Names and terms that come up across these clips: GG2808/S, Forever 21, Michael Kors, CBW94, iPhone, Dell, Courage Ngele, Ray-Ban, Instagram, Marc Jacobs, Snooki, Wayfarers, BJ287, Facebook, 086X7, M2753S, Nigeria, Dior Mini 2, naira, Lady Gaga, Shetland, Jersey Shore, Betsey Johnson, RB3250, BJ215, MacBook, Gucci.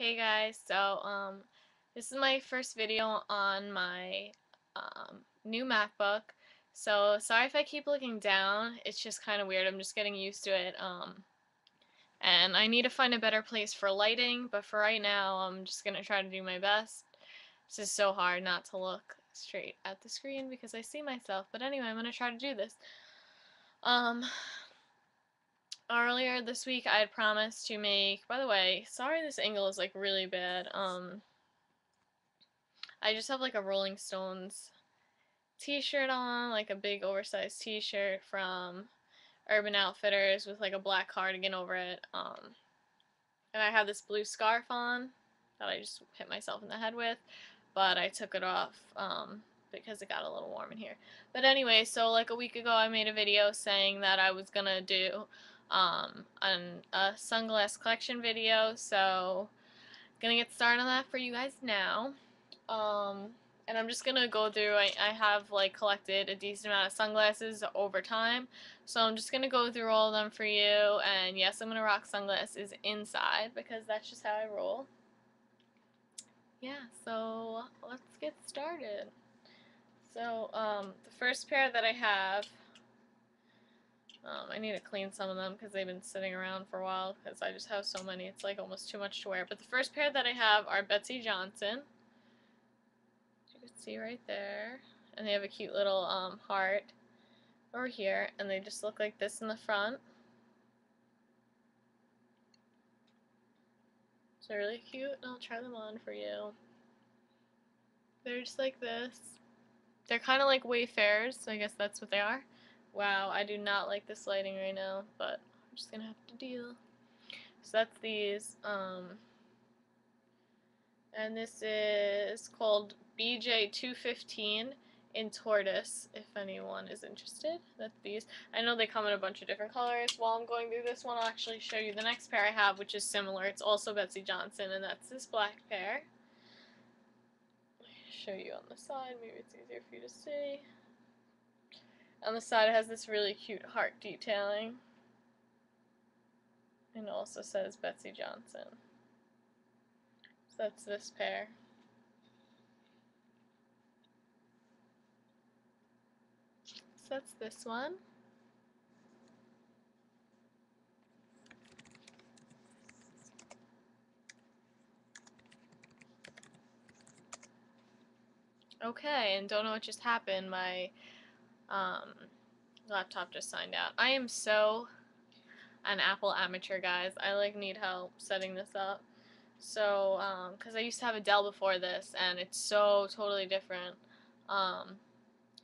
Hey guys, so this is my first video on my new MacBook, so sorry if I keep looking down. It's just kind of weird. I'm just getting used to it, and I need to find a better place for lighting, but for right now I'm just gonna try to do my best. It's just so hard not to look straight at the screen because I see myself, but anyway, I'm gonna try to do this. Earlier this week I had promised to make, by the way, sorry this angle is like really bad, I just have like a Rolling Stones t-shirt on, like a big oversized t-shirt from Urban Outfitters with like a black cardigan over it, and I have this blue scarf on that I just hit myself in the head with, but I took it off, because it got a little warm in here. But anyway, so like a week ago I made a video saying that I was gonna do a sunglass collection video, so I'm gonna get started on that for you guys now. And I'm just gonna go through, I have like collected a decent amount of sunglasses over time, so I'm just gonna go through all of them for you. And yes, I'm gonna rock sunglasses inside because that's just how I roll. Yeah, so let's get started. So the first pair that I have, I need to clean some of them because they've been sitting around for a while because I just have so many. It's like almost too much to wear. But the first pair that I have are Betsey Johnson. You can see right there. And they have a cute little heart over here. And they just look like this in the front. So really cute. And I'll try them on for you. They're just like this. They're kind of like Wayfarers, so I guess that's what they are. Wow, I do not like this lighting right now, but I'm just gonna have to deal. So that's these, and this is called BJ215 in Tortoise, if anyone is interested. That's these. I know they come in a bunch of different colors. While I'm going through this one, I'll actually show you the next pair I have, which is similar. It's also Betsey Johnson, and that's this black pair. I'll show you on the side, maybe it's easier for you to see. On the side it has this really cute heart detailing, and it also says Betsey Johnson. So that's this pair. So that's this one. Okay, and don't know what just happened. My laptop just signed out. I am so an Apple amateur, guys. I like need help setting this up. So, cause I used to have a Dell before this, and it's so totally different.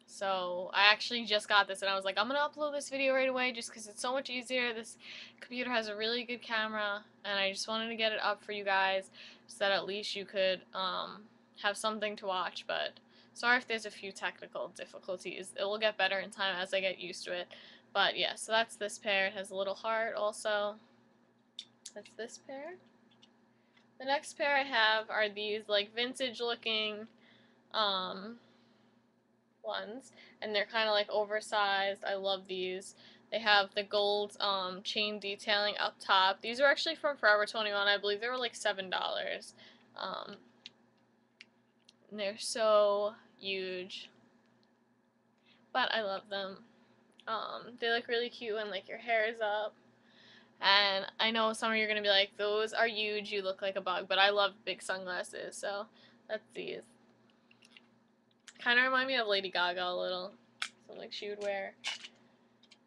So I actually just got this, and I was like, I'm gonna upload this video right away, just cause it's so much easier. This computer has a really good camera, and I just wanted to get it up for you guys, so that at least you could have something to watch. But sorry if there's a few technical difficulties. It will get better in time as I get used to it. But yeah, so that's this pair. It has a little heart also. That's this pair. The next pair I have are these like vintage looking ones. And they're kind of like oversized. I love these. They have the gold chain detailing up top. These are actually from Forever 21. I believe they were like $7. And they're so huge, but I love them. They look really cute when like your hair is up, and I know some of you are gonna be like, those are huge, you look like a bug, but I love big sunglasses. So that's these. Kind of remind me of Lady Gaga a little, something like she would wear.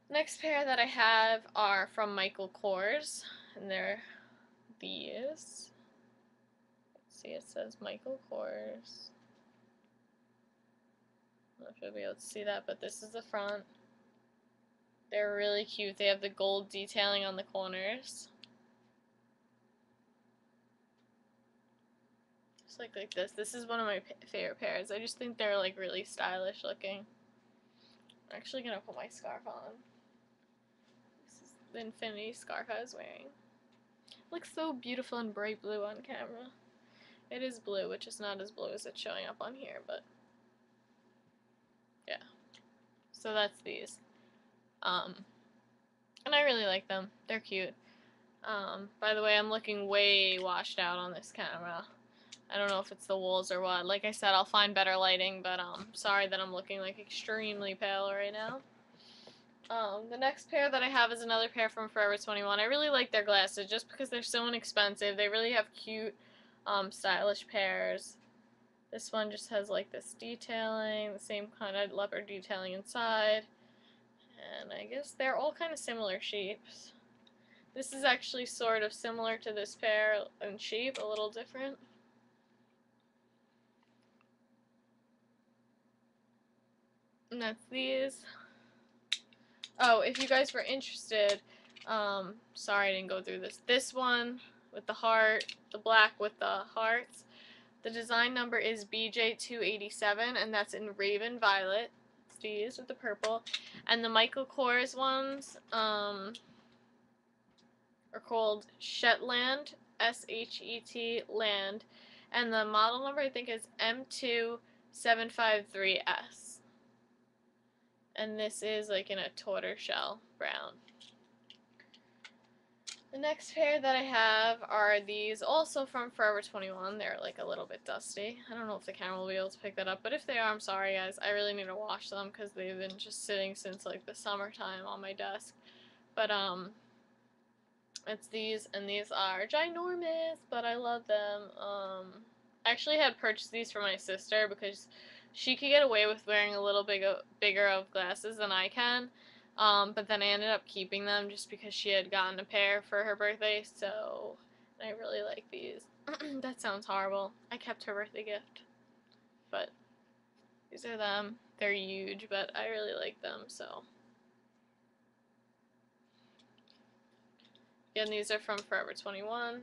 Next pair that I have are from Michael Kors, and they're these. Let's see, it says Michael Kors. I don't know if you'll be able to see that, but this is the front. They're really cute. They have the gold detailing on the corners. Just like this. This is one of my favorite pairs. I just think they're like really stylish looking. I'm actually gonna put my scarf on. This is the infinity scarf I was wearing. It looks so beautiful and bright blue on camera. It is blue, which is not as blue as it's showing up on here, but yeah. So that's these. And I really like them. They're cute. By the way, I'm looking way washed out on this camera. I don't know if it's the wolves or what. Like I said, I'll find better lighting, but sorry that I'm looking like extremely pale right now. The next pair that I have is another pair from Forever 21. I really like their glasses just because they're so inexpensive. They really have cute, stylish pairs. This one just has like this detailing, the same kind of leopard detailing inside. And I guess they're all kind of similar shapes. This is actually sort of similar to this pair in shape, a little different. And that's these. Oh, if you guys were interested, sorry I didn't go through this. This one with the heart, the black with the hearts. The design number is BJ287, and that's in Raven Violet. It's these with the purple. And the Michael Kors ones are called Shetland, S-H-E-T, Land. And the model number, I think, is M2753S. And this is like in a tortoiseshell brown. The next pair that I have are these, also from Forever 21. They're like a little bit dusty. I don't know if the camera will be able to pick that up, but if they are, I'm sorry guys. I really need to wash them because they've been just sitting since like the summertime on my desk. But it's these, and these are ginormous, but I love them. I actually had purchased these for my sister because she could get away with wearing a little bigger of glasses than I can, but then I ended up keeping them just because she had gotten a pair for her birthday, so I really like these. That sounds horrible. I kept her birthday gift, but these are them. They're huge, but I really like them, so. Again, these are from Forever 21.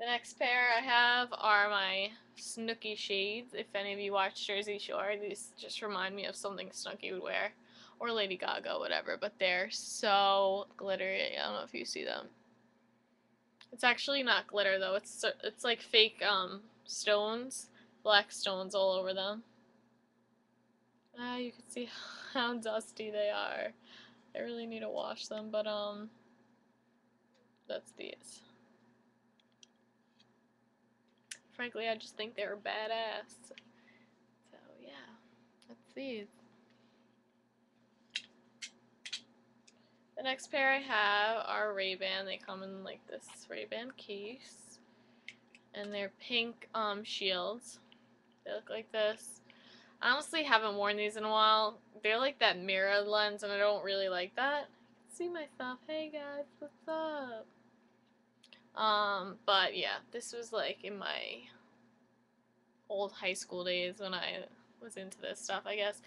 The next pair I have are my Snooki shades. If any of you watch Jersey Shore, these just remind me of something Snooki would wear. Or Lady Gaga, whatever. But they're so glittery. I don't know if you see them. It's actually not glitter, though. It's like fake stones. Black stones all over them. You can see how dusty they are. I really need to wash them, but that's these. Frankly, I just think they were badass. So, yeah. That's these. The next pair I have are Ray-Ban. They come in like this Ray-Ban case. And they're pink shields. They look like this. I honestly haven't worn these in a while. They're like that mirror lens, and I don't really like that. I can see myself. Hey, guys. What's up? But yeah, this was like in my old high school days when I was into this stuff, I guess.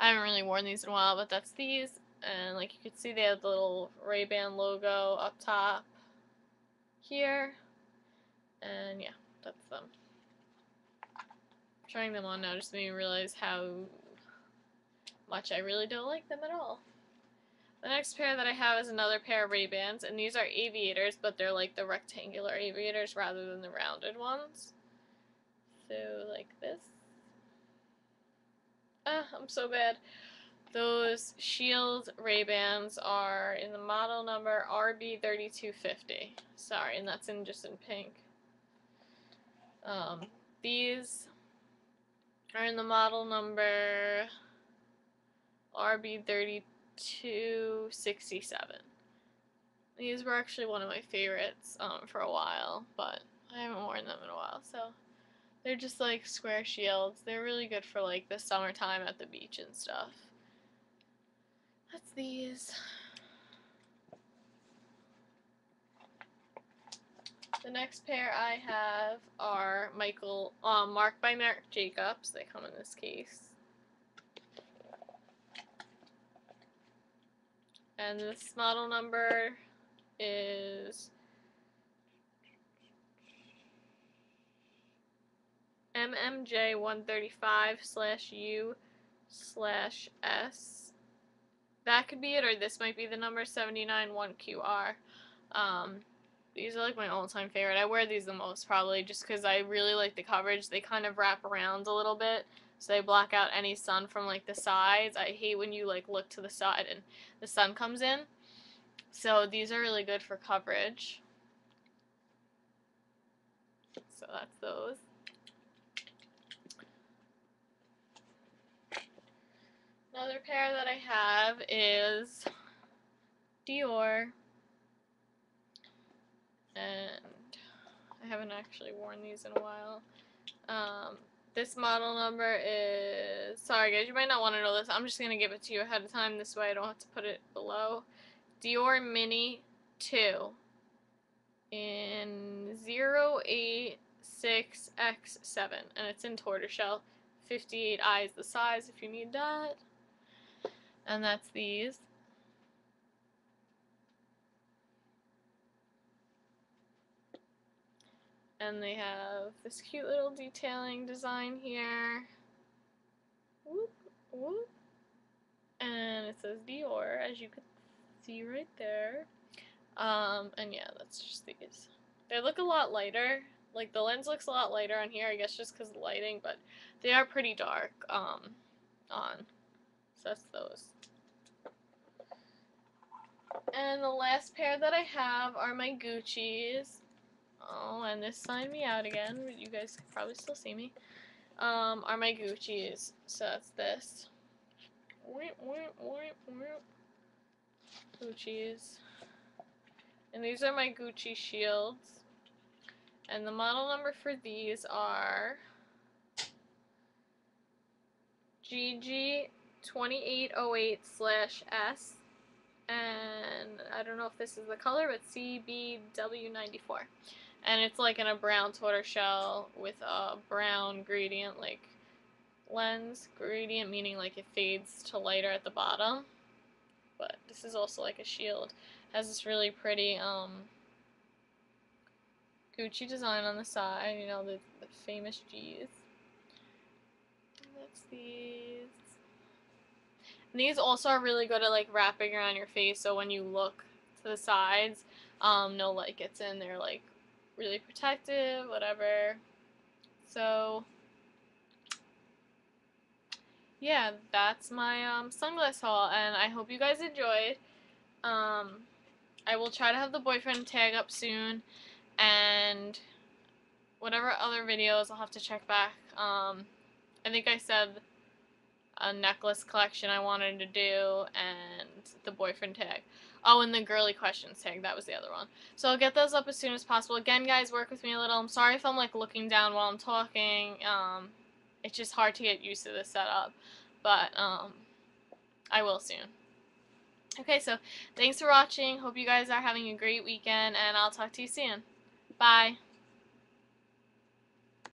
I haven't really worn these in a while, but that's these. And like you can see, they have the little Ray-Ban logo up top here. And yeah, that's them. I'm trying them on now just made me realize how much I really don't like them at all. The next pair that I have is another pair of Ray-Bans, and these are aviators, but they're like the rectangular aviators rather than the rounded ones. So, like this. Ah, I'm so bad. Those shield Ray-Bans are in the model number RB3250. Sorry, and that's in just in pink. These are in the model number RB3250. 267. These were actually one of my favorites for a while, but I haven't worn them in a while, so they're just like square shields. They're really good for like the summertime at the beach and stuff. That's these. The next pair I have are Marc by Marc Jacobs. They come in this case. And this model number is MMJ135/U/S. That could be it, or this might be the number 791QR. These are like my all-time favorite. I wear these the most probably just because I really like the coverage. They kind of wrap around a little bit. So they block out any sun from, like, the sides. I hate when you, like, look to the side and the sun comes in. So these are really good for coverage. So that's those. Another pair that I have is Dior. And I haven't actually worn these in a while. This model number is, sorry guys, you might not want to know this. I'm just going to give it to you ahead of time. This way I don't have to put it below. Dior Mini 2 in 086X7. And it's in tortoiseshell. 58i is the size if you need that. And that's these. And they have this cute little detailing design here. Whoop, whoop. And it says Dior, as you can see right there. And yeah, that's just these. They look a lot lighter. Like, the lens looks a lot lighter on here, I guess just because of the lighting, but they are pretty dark on. So that's those. And the last pair that I have are my Gucci's. Oh, and this signed me out again. You guys can probably still see me. Are my Gucci's. So that's this. Gucci's. And these are my Gucci shields. And the model number for these are GG2808/S. And I don't know if this is the color, but CBW94. And it's like in a brown tortoiseshell with a brown gradient, like lens. Gradient meaning like it fades to lighter at the bottom. But this is also like a shield. It has this really pretty Gucci design on the side, you know, the famous G's. That's these. And these also are really good at like wrapping around your face, so when you look to the sides, no light gets in. They're like really protective, whatever. So yeah, that's my sunglass haul, and I hope you guys enjoyed. I will try to have the boyfriend tag up soon. And whatever other videos, I'll have to check back. I think I said a necklace collection I wanted to do and the boyfriend tag. Oh, and the girly questions tag. That was the other one. So I'll get those up as soon as possible. Again, guys, work with me a little. I'm sorry if I'm, like, looking down while I'm talking. It's just hard to get used to this setup. But I will soon. Okay, so thanks for watching. Hope you guys are having a great weekend, and I'll talk to you soon. Bye.